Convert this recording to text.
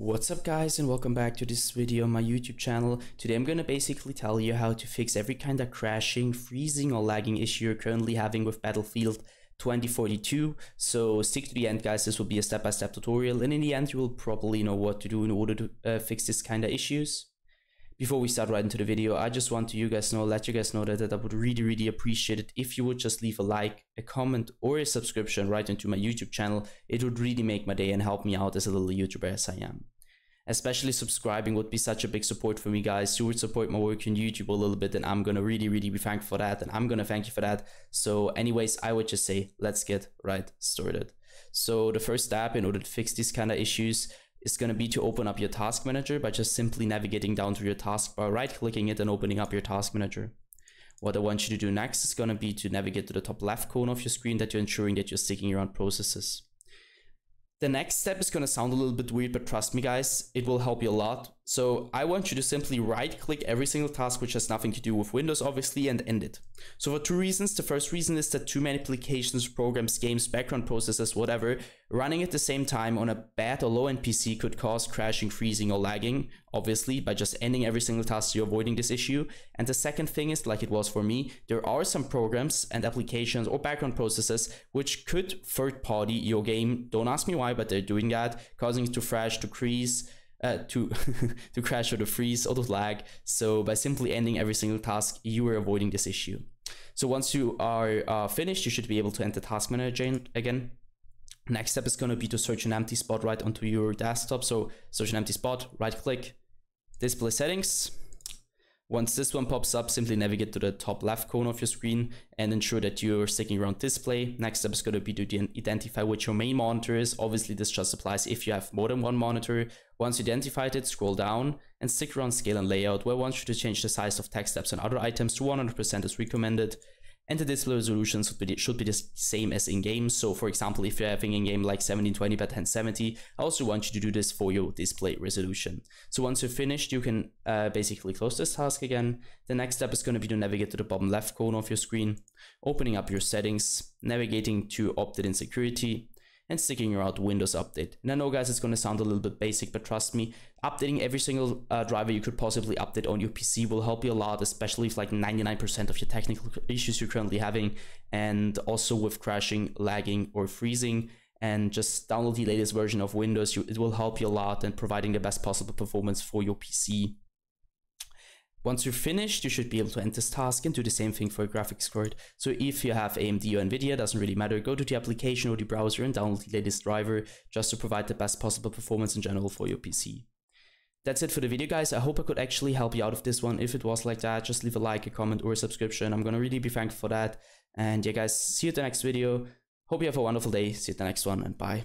What's up guys, and welcome back to this video on my YouTube channel. Today I'm gonna basically tell you how to fix every kind of crashing, freezing or lagging issue you're currently having with Battlefield 2042. So stick to the end guys, this will be a step-by-step tutorial, and in the end you will probably know what to do in order to fix this kind of issues. Before we start right into the video, I just want to let you guys know that I would really appreciate it if you would just leave a like, a comment or a subscription right into my YouTube channel. It would really make my day and help me out as a little YouTuber as I am. Especially subscribing would be such a big support for me guys. You would support my work on YouTube a little bit, and I'm gonna really be thankful for that, and I'm gonna thank you for that. So anyways, I would just say let's get right started. So the first step in order to fix these kind of issues is going to be to open up your task manager by just simply navigating down to your taskbar, right clicking it and opening up your task manager. What I want you to do next is going to be to navigate to the top left corner of your screen, that you're ensuring that you're sticking around processes. The next step is going to sound a little bit weird, but trust me guys, it will help you a lot. So I want you to simply right click every single task which has nothing to do with Windows obviously and end it. So for two reasons. The first reason is that too many applications, programs, games, background processes, whatever, running at the same time on a bad or low-end PC could cause crashing, freezing or lagging, obviously by just ending every single task you're avoiding this issue. And the second thing is, like it was for me, there are some programs and applications or background processes which could third-party your game. Don't ask me why, but they're doing that, causing it to crash, to crash or to freeze or to lag. So by simply ending every single task, you are avoiding this issue. So once you are finished, you should be able to enter Task Manager again. Next step is going to be to search an empty spot right onto your desktop. So search an empty spot, right click, display settings. Once this one pops up, simply navigate to the top left corner of your screen and ensure that you're sticking around display. Next step is going to be to identify which your main monitor is. Obviously this just applies if you have more than one monitor. Once you identified it, scroll down and stick around scale and layout, where I want you to change the size of text tabs and other items to 100% as recommended. And the display resolution should be the same as in-game. So for example, if you're having in-game like 1720 by 1070, I also want you to do this for your display resolution. So once you're finished, you can basically close this task again. The next step is going to be to navigate to the bottom left corner of your screen, opening up your settings, navigating to opt-in security, and sticking around Windows Update. And I know guys, it's going to sound a little bit basic, but trust me, updating every single driver you could possibly update on your PC will help you a lot, especially if like 99% of your technical issues you're currently having, and also with crashing, lagging or freezing. And just download the latest version of Windows, it will help you a lot and providing the best possible performance for your PC. Once you're finished, you should be able to end this task and do the same thing for a graphics card. So if you have AMD or NVIDIA, doesn't really matter, go to the application or the browser and download the latest driver just to provide the best possible performance in general for your PC. That's it for the video guys. I hope I could actually help you out of this one. If it was like that, just leave a like, a comment or a subscription. I'm gonna really be thankful for that. And yeah guys, see you at the next video. Hope you have a wonderful day. See you at the next one, and bye.